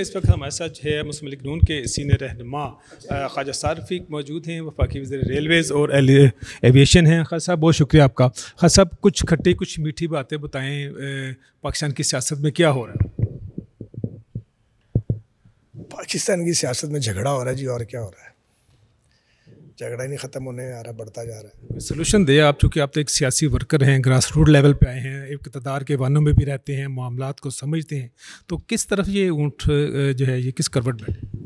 इस वक्त हमारे साथ है मुस्लिम लीग नून के सीनियर रहनुमा ख्वाजा साद रफीक मौजूद हैं, वफाकी वज़ीर रेलवेज़ और एविएशन हैं। ख्वाजा साहब, बहुत शुक्रिया आपका। ख्वाजा साहब, कुछ खट्टी कुछ मीठी बातें बताएं, पाकिस्तान की सियासत में क्या हो रहा है? पाकिस्तान की सियासत में झगड़ा हो रहा है जी, और क्या हो रहा है? झगड़ा ही नहीं ख़त्म होने आ रहा, बढ़ता जा रहा है। सोल्यूशन दे आप, चूँकि आप तो एक सियासी वर्कर हैं, ग्रास रूट लेवल पे आए हैं, इक़्तिदार के वानों में भी रहते हैं, मामलात को समझते हैं, तो किस तरफ ये ऊँट जो है, ये किस करवट बैठे?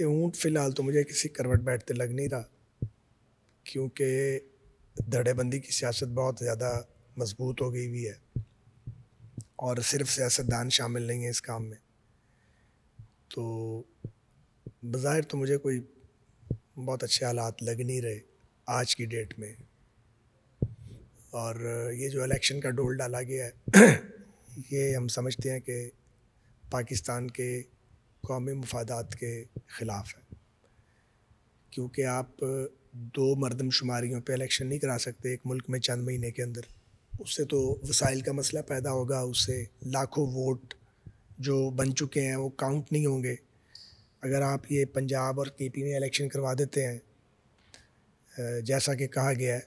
ये ऊँट फ़िलहाल तो मुझे किसी करवट बैठते लग नहीं रहा, क्योंकि धड़ेबंदी की सियासत बहुत ज़्यादा मजबूत हो गई हुई है और सिर्फ सियासतदान शामिल नहीं है इस काम में। तो बज़ाहिर तो मुझे कोई बहुत अच्छे हालात लग नहीं रहे आज की डेट में, और ये जो इलेक्शन का डोल डाला गया है ये हम समझते हैं कि पाकिस्तान के कौमी मफादात के ख़िलाफ़ है, क्योंकि आप दो मरदमशुमारियों पे इलेक्शन नहीं करा सकते एक मुल्क में चंद महीने के अंदर। उससे तो वसाइल का मसला पैदा होगा, उससे लाखों वोट जो बन चुके हैं वो काउंट नहीं होंगे। अगर आप ये पंजाब और केपी में इलेक्शन करवा देते हैं जैसा कि कहा गया है,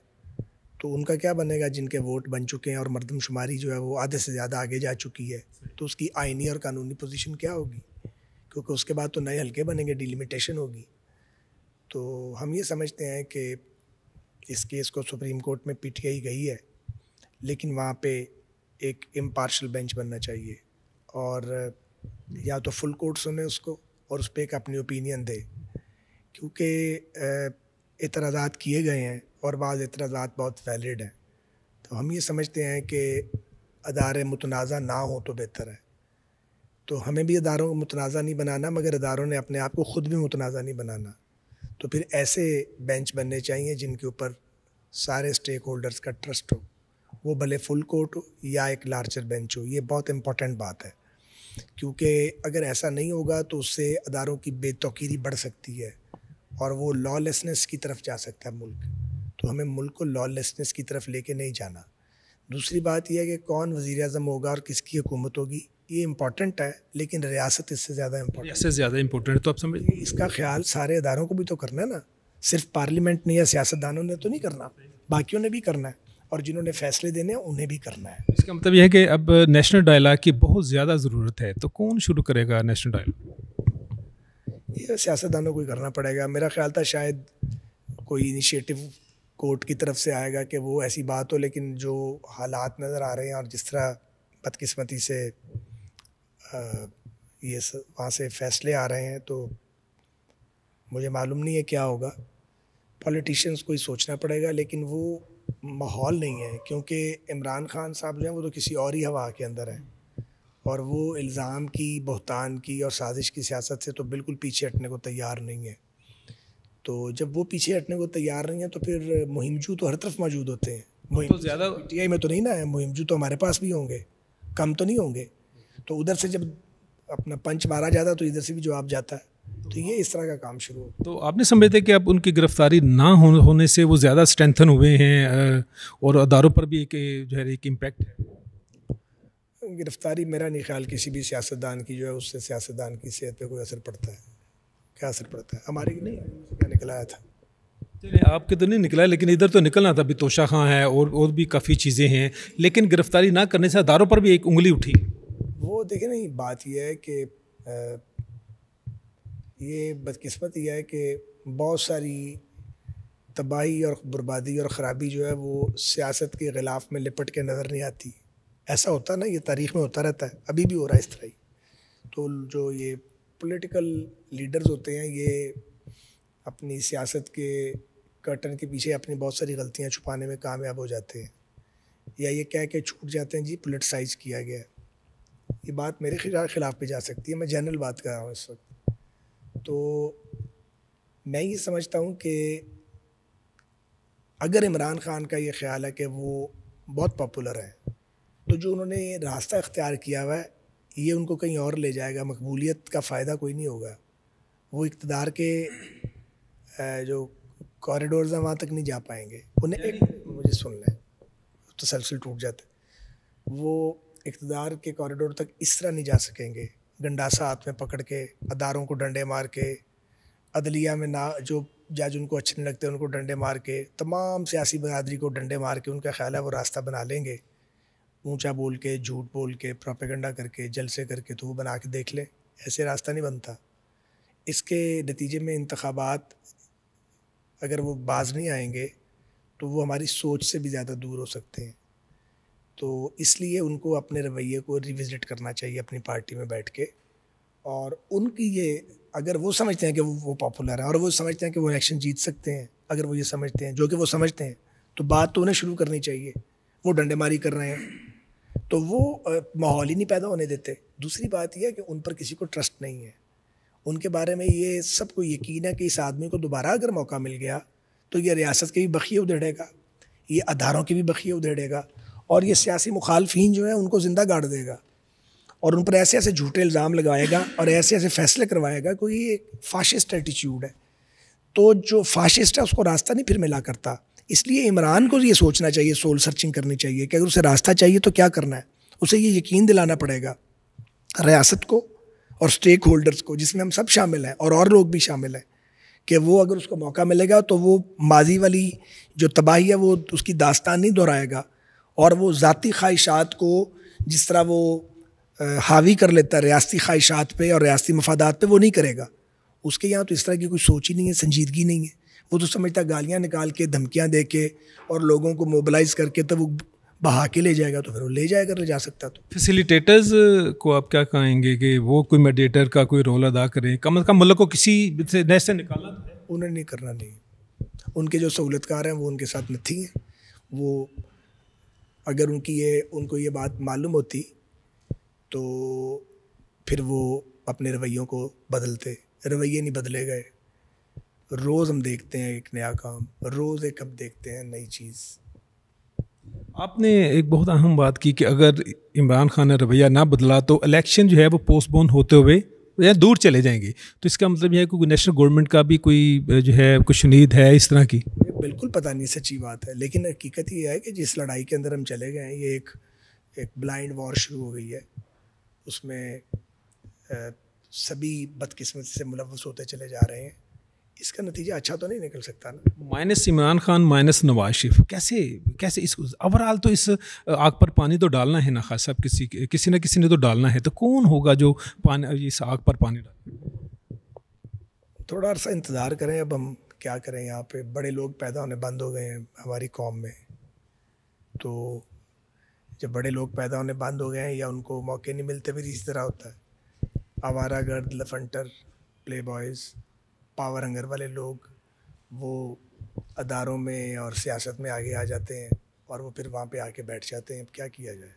तो उनका क्या बनेगा जिनके वोट बन चुके हैं और मरदमशुमारी जो है वो आधे से ज़्यादा आगे जा चुकी है, तो उसकी आइनी और कानूनी पोजीशन क्या होगी? क्योंकि उसके बाद तो नए हलके बनेंगे, डिलिमिटेशन होगी। तो हम ये समझते हैं कि इस केस को सुप्रीम कोर्ट में PTI गई है, लेकिन वहाँ पर एक इम्पार्शल बेंच बनना चाहिए और या तो फुल कोर्ट सुने उसको और उस पर एक अपनी ओपिनियन दे, क्योंकि एतराज़ात किए गए हैं और बाज़ एतराज़ात बहुत वैलिड हैं। तो हम ये समझते हैं कि अदारे मुतनाज़ा ना हो तो बेहतर है। तो हमें भी अदारों को मुतनाज़ा नहीं बनाना, मगर अदारों ने अपने आप को ख़ुद भी मुतनाज़ा नहीं बनाना। तो फिर ऐसे बेंच बनने चाहिए जिनके ऊपर सारे स्टेक होल्डर्स का ट्रस्ट हो, वो भले फुल कोर्ट हो या एक लार्जर बेंच हो। ये बहुत इंपॉर्टेंट बात है, क्योंकि अगर ऐसा नहीं होगा तो उससे अदारों की बेतौकीरी बढ़ सकती है और वो लॉलेसनेस की तरफ जा सकता है मुल्क। तो हमें मुल्क को लॉलेसनेस की तरफ लेके नहीं जाना। दूसरी बात यह है कि कौन वज़ीर-ए-आज़म होगा और किसकी हुकूमत होगी, ये इम्पॉर्टेंट है, लेकिन रियासत इससे ज़्यादा इम्पोर्टेंट है। तो आप समझ, इसका ख्याल सारे अदारों को भी तो करना है ना, सिर्फ पार्लियामेंट ने या सियासतदानों ने तो नहीं करना, बाकियों ने भी करना है और जिन्होंने फैसले देने हैं उन्हें भी करना है। इसका मतलब यह है कि अब नेशनल डायलॉग की बहुत ज़्यादा ज़रूरत है, तो कौन शुरू करेगा नेशनल डायलॉग? ये सियासतदानों को ही करना पड़ेगा। मेरा ख्याल था शायद कोई इनिशिएटिव कोर्ट की तरफ से आएगा कि वो ऐसी बात हो, लेकिन जो हालात नज़र आ रहे हैं और जिस तरह बदकिस्मती से ये वहाँ से फैसले आ रहे हैं, तो मुझे मालूम नहीं है क्या होगा। पॉलिटिशियंस को ही सोचना पड़ेगा, लेकिन वो माहौल नहीं है, क्योंकि इमरान खान साहब जो हैं वो तो किसी और ही हवा के अंदर हैं और वो इल्ज़ाम की, बहतान की और साजिश की सियासत से तो बिल्कुल पीछे हटने को तैयार नहीं है। तो जब वो पीछे हटने को तैयार नहीं है तो फिर मुहिमजू तो हर तरफ मौजूद होते हैं। मुहिम ज़्यादा PTI में तो नहीं ना है, मुहिमजू तो हमारे पास भी होंगे, कम तो नहीं होंगे। तो उधर से जब अपना पंच मारा जाता है तो इधर से भी जवाब जाता है, तो ये इस तरह का काम शुरू हो। तो आपने समझते कि अब उनकी गिरफ्तारी ना होने से वो ज़्यादा स्ट्रेंथन हुए हैं और अदारों पर भी एक जो है एक इम्पैक्ट है? गिरफ्तारी मेरा नहीं ख्याल किसी भी सियासतदान की जो है उससे सियासतदान की सेहत पे कोई असर पड़ता है। क्या असर पड़ता है? हमारे की नहीं, क्या निकलाया था? चलिए, आपके तो नहीं निकला, लेकिन इधर तो निकलना था। अभी तोशा खां है और भी काफ़ी चीज़ें हैं, लेकिन गिरफ्तारी ना करने से अदारों पर भी एक उंगली उठी। वो देखें नहीं, बात यह है कि ये बदकिस्मत यह है कि बहुत सारी तबाही और बर्बादी और ख़राबी जो है वो सियासत के ख़िलाफ़ में लिपट के नज़र नहीं आती। ऐसा होता ना, ये तारीख़ में होता रहता है, अभी भी हो रहा है इस तरह ही। तो जो ये पॉलिटिकल लीडर्स होते हैं ये अपनी सियासत के कर्टन के पीछे अपनी बहुत सारी गलतियाँ छुपाने में कामयाब हो जाते हैं, या ये कह के छूट जाते हैं जी पोलिटिसाइज़ किया गया। ये बात मेरे ख़िलाफ़ भी जा सकती है, मैं जनरल बात कर रहा हूँ इस वक्त। तो मैं ये समझता हूँ कि अगर इमरान ख़ान का ये ख्याल है कि वो बहुत पॉपुलर है, तो जो उन्होंने ये रास्ता इख्तियार किया हुआ है ये उनको कहीं और ले जाएगा, मकबूलियत का फ़ायदा कोई नहीं होगा। वो इक़्तिदार के जो कॉरिडोर्स हैं वहाँ तक नहीं जा पाएंगे। उन्हें एक मुझे सुन लें, तसलसल टूट जाता है। वो इक़्तिदार के कॉरिडोर तक इस तरह नहीं जा सकेंगे, गंडासा हाथ में पकड़ के, अदारों को डंडे मार के, अदलिया में ना जो जज उनको अच्छे नहीं लगते उनको डंडे मार के, तमाम सियासी बरादरी को डंडे मार के उनका ख्याल है वो रास्ता बना लेंगे, ऊंचा बोल के, झूठ बोल के, प्रोपेगेंडा करके, जलसे करके, तो वो बना के देख ले। ऐसे रास्ता नहीं बनता। इसके नतीजे में इंतखाबात अगर वो बाज नहीं आएंगे तो वो हमारी सोच से भी ज़्यादा दूर हो सकते हैं। तो इसलिए उनको अपने रवैये को रिविज़िट करना चाहिए अपनी पार्टी में बैठ के, और उनकी ये अगर वो समझते हैं कि वो पॉपुलर हैं और वो समझते हैं कि वो इलेक्शन जीत सकते हैं, अगर वो ये समझते हैं, जो कि वो समझते हैं, तो बात तो उन्हें शुरू करनी चाहिए। वो डंडेमारी कर रहे हैं तो वो माहौल ही नहीं पैदा होने देते। दूसरी बात यह है कि उन पर किसी को ट्रस्ट नहीं है, उनके बारे में ये सबको यकीन है कि इस आदमी को दोबारा अगर मौका मिल गया तो ये रियासत के भी बखिए उधेड़ेगा, ये अदारों के भी बखिए उधेड़ेगा, और ये सियासी मुखालफीन जो है उनको ज़िंदा गाड़ देगा, और उन पर ऐसे ऐसे झूठे इल्ज़ाम लगाएगा और ऐसे ऐसे फैसले करवाएगा। कोई एक फाशिस्ट एटीट्यूड है, तो जो फाशिस्ट है उसको रास्ता नहीं फिर मिला करता। इसलिए इमरान को ये सोचना चाहिए, सोल सर्चिंग करनी चाहिए कि अगर उसे रास्ता चाहिए तो क्या करना है। उसे ये यकीन दिलाना पड़ेगा रियासत को और स्टेक होल्डर्स को, जिसमें हम सब शामिल हैं और लोग भी शामिल हैं, कि वो अगर उसको मौका मिलेगा तो वो माजी वाली जो तबाही है वो उसकी दास्तान नहीं दोहराएगा, और वो ज़ाती ख्वाहिशात को जिस तरह वो हावी कर लेता है रियासती ख्वाहिशात पे और रियासती मफादात पे, वो नहीं करेगा। उसके यहाँ तो इस तरह की कोई सोच ही नहीं है, संजीदगी नहीं है। वो तो समझता है गालियाँ निकाल के, धमकियाँ दे के और लोगों को मोबलाइज़ करके तब वो बहा के ले जाएगा, तो फिर वो ले जाएगा, ले जा सकता। तो फैसिलिटेटर्स को आप क्या कहेंगे कि वो कोई मेडिएटर का कोई रोल अदा करें, कम अज़ कम मुल्क को किसी से नहज से निकाला है। उन्हें नहीं करना, नहीं। उनके जो सहूलतकार हैं वो उनके साथ नहीं हैं। वो अगर उनको ये बात मालूम होती तो फिर वो अपने रवैयों को बदलते। रवैये नहीं बदले गए। रोज़ हम देखते हैं एक नया काम, रोज़ एक हम देखते हैं नई चीज़। आपने एक बहुत अहम बात की कि अगर इमरान खान ने रवैया ना बदला तो इलेक्शन जो है वो पोस्टपोन होते हुए या दूर चले जाएंगे। तो इसका मतलब यह है कि नेशनल गवर्नमेंट का भी कोई जो है कुछ उम्मीद है इस तरह की? बिल्कुल पता नहीं, सच्ची बात है। लेकिन हकीकत ये है कि जिस लड़ाई के अंदर हम चले गए हैं, ये एक ब्लाइंड वॉर शुरू हो गई है। उसमें सभी बदकिस्मती से मुलव्वस होते चले जा रहे हैं। इसका नतीजा अच्छा तो नहीं निकल सकता ना। माइनस इमरान खान, माइनस नवाज शरीफ, कैसे कैसे इसको ओवरऑल तो इस आग पर पानी तो डालना है ना। खास साहब, किसी ना किसी ने तो डालना है। तो कौन होगा जो पानी, इस आग पर पानी डाले? थोड़ा सा इंतज़ार करें। अब हम क्या करें, यहाँ पे बड़े लोग पैदा होने बंद हो गए हैं हमारी कौम में। तो जब बड़े लोग पैदा होने बंद हो गए हैं या उनको मौके नहीं मिलते, फिर इसी तरह होता है। आवारा गर्द, लफंटर, प्ले बॉयज़, पावर हंगर वाले लोग वो अदारों में और सियासत में आगे आ जाते हैं और वो फिर वहाँ पे आके बैठ जाते हैं। अब क्या किया जाए?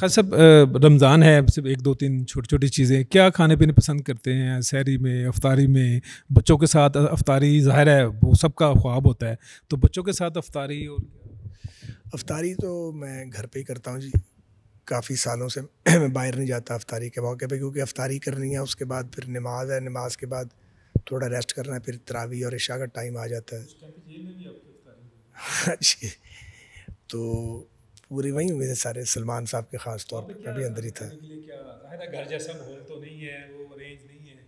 खैर साहब, रमज़ान है, सिर्फ 1-2-3 छोटी छोटी चीज़ें क्या खाने पीने पसंद करते हैं? सहरी में, अफ्तारी में, बच्चों के साथ अफ्तारी, ज़ाहिर है वो सबका ख्वाब होता है। तो बच्चों के साथ अफ्तारी, और अफ्तारी तो मैं घर पर ही करता हूँ जी। काफ़ी सालों से मैं बाहर नहीं जाता अफ्तारी के मौके पर, क्योंकि अफ्तारी करनी है, उसके बाद फिर नमाज है, नमाज के बाद थोड़ा रेस्ट करना है, फिर तरावी और इशा का टाइम आ जाता है जी। तो पूरे वहीं हुए सारे, सलमान साहब के ख़ास तौर पर मैं भी अंदर ही था। घर जैसा माहौल तो नहीं है, वो रेंज नहीं है।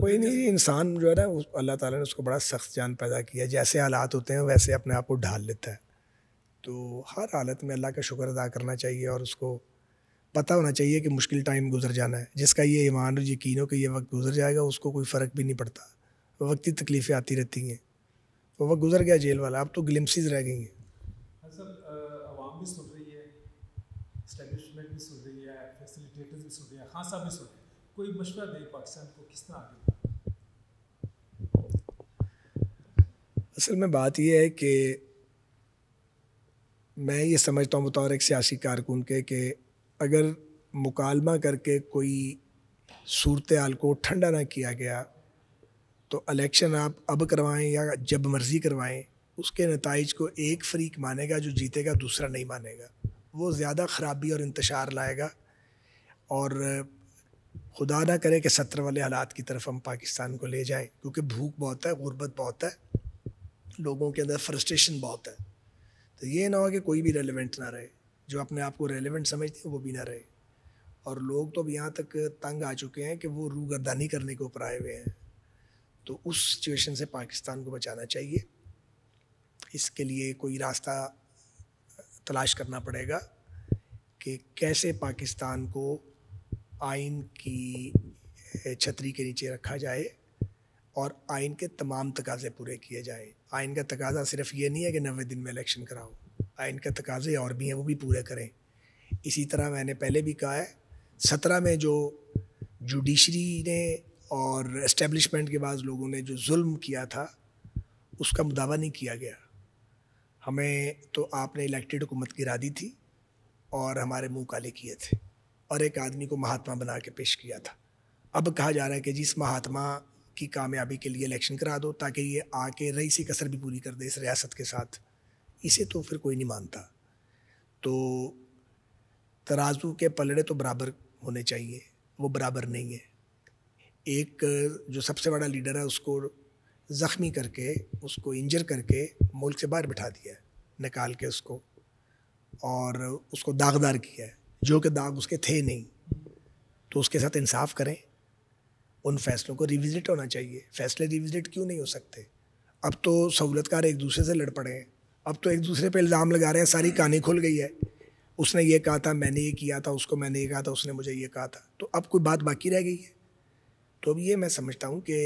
कोई नहीं, इंसान जो है ना, अल्लाह ताला ने उसको बड़ा सख्त जान पैदा किया। जैसे हालात होते हैं वैसे अपने आप को ढाल लेता है। तो हर हालत में अल्लाह का शुक्र अदा करना चाहिए और उसको पता होना चाहिए कि मुश्किल टाइम गुजर जाना है। जिसका ये ईमान और यकीन हो कि ये वक्त गुजर जाएगा, उसको कोई फ़र्क भी नहीं पड़ता। वक्ती तकलीफ़ें आती रहती हैं। वो वक्त गुजर गया जेल वाला, अब तो ग्लिम्पसेस रह गई हैं। आवाम भी सुन रही है, एस्टैब्लिशमेंट भी सुन रही है, फैसिलिटेटर्स भी सुन रही है, खान साहब भी सुन रहे हैं। कोई मशवरा दे पाकिस्तान को किस तरह आगे? असल में बात यह है कि मैं ये समझता हूँ बतौर एक सियासी कारकुन के कि अगर मुकालमा करके कोई सूरत हाल को ठंडा ना किया गया तो इलेक्शन आप अब करवाएं या जब मर्ज़ी करवाएं, उसके नताइज को एक फ़रीक मानेगा जो जीतेगा, दूसरा नहीं मानेगा। वो ज़्यादा ख़राबी और इंतशार लाएगा, और खुदा ना करे कि 17 वाले हालात की तरफ हम पाकिस्तान को ले जाएं, क्योंकि भूख बहुत है, गुर्बत बहुत है, लोगों के अंदर फ्रस्ट्रेशन बहुत है। तो ये ना हो कि कोई भी रेलिवेंट ना रहे। जो अपने आप को रेलिवेंट समझते हैं वो भी ना रहे। और लोग तो अब यहाँ तक तंग आ चुके हैं कि वो रूगर्दानी करने को ऊपर आए हुए हैं। तो उस सिचुएशन से पाकिस्तान को बचाना चाहिए, इसके लिए कोई रास्ता तलाश करना पड़ेगा कि कैसे पाकिस्तान को आइन की छतरी के नीचे रखा जाए और आइन के तमाम तकाजे पूरे किए जाएं। आइन का तकाजा सिर्फ ये नहीं है कि 90 दिन में इलेक्शन कराओ, आइन के तकाजे और भी हैं, वो भी पूरे करें। इसी तरह मैंने पहले भी कहा है 2017 में जो जुडिशरी ने और एस्टेब्लिशमेंट के बाद लोगों ने जो जुल्म किया था उसका मुदावा नहीं किया गया। हमें तो आपने इलेक्टेड हुकूमत गिरा दी थी और हमारे मुंह काले किए थे और एक आदमी को महात्मा बना के पेश किया था। अब कहा जा रहा है कि जिस महात्मा की कामयाबी के लिए इलेक्शन करा दो ताकि ये आके रईसी कसर भी पूरी कर दे इस रियासत के साथ। इसे तो फिर कोई नहीं मानता। तो तराजू के पलड़े तो बराबर होने चाहिए, वो बराबर नहीं है। एक जो सबसे बड़ा लीडर है उसको ज़ख्मी करके, उसको इंजर करके मुल्क से बाहर बिठा दिया है, निकाल के उसको, और उसको दागदार किया है जो कि दाग उसके थे नहीं। तो उसके साथ इंसाफ करें, उन फैसलों को रिविजिट होना चाहिए। फैसले रिविजिट क्यों नहीं हो सकते? अब तो सहूलतकार एक दूसरे से लड़ पड़े हैं, अब तो एक दूसरे पे इल्ज़ाम लगा रहे हैं, सारी कहानी खुल गई है। उसने ये कहा था, मैंने ये किया था, उसको मैंने ये कहा था, उसने मुझे ये कहा था, तो अब कोई बात बाकी रह गई है। तो अब ये मैं समझता हूँ कि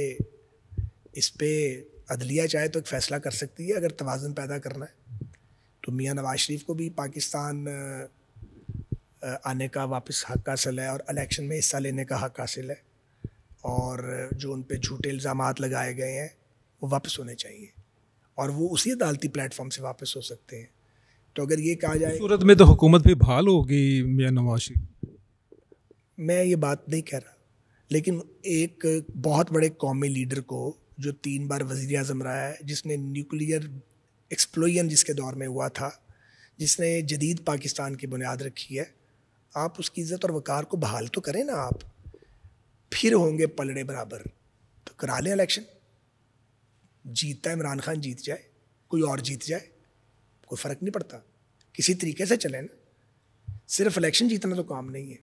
इस पर अदलिया चाहे तो एक फ़ैसला कर सकती है। अगर तवाज़ुन पैदा करना है तो मियाँ नवाज़ शरीफ को भी पाकिस्तान आने का वापस हक़ हासिल है और इलेक्शन में हिस्सा लेने का हक़ हासिल है, और जो उन पे झूठे इल्ज़ामात लगाए गए हैं वो वापस होने चाहिए और वो उसी अदालती प्लेटफॉर्म से वापस हो सकते हैं। तो अगर ये कहा जाए सूरत में तो हुकूमत भी बहाल होगी मियाँ नवाज़ शरीफ, मैं ये बात नहीं कह रहा, लेकिन एक बहुत बड़े कौमी लीडर को जो 3 बार वज़ीर आज़म रहा है, जिसने न्यूक्लियर एक्सप्लोजन जिसके दौर में हुआ था, जिसने जदीद पाकिस्तान की बुनियाद रखी है, आप उसकी इज़्ज़त और वक़ार को बहाल तो करें ना। आप फिर होंगे पलड़े बराबर तो करा लें इलेक्शन, जीतता इमरान खान जीत जाए, कोई और जीत जाए, कोई फ़र्क नहीं पड़ता, किसी तरीके से चले ना। सिर्फ इलेक्शन जीतना तो काम नहीं है।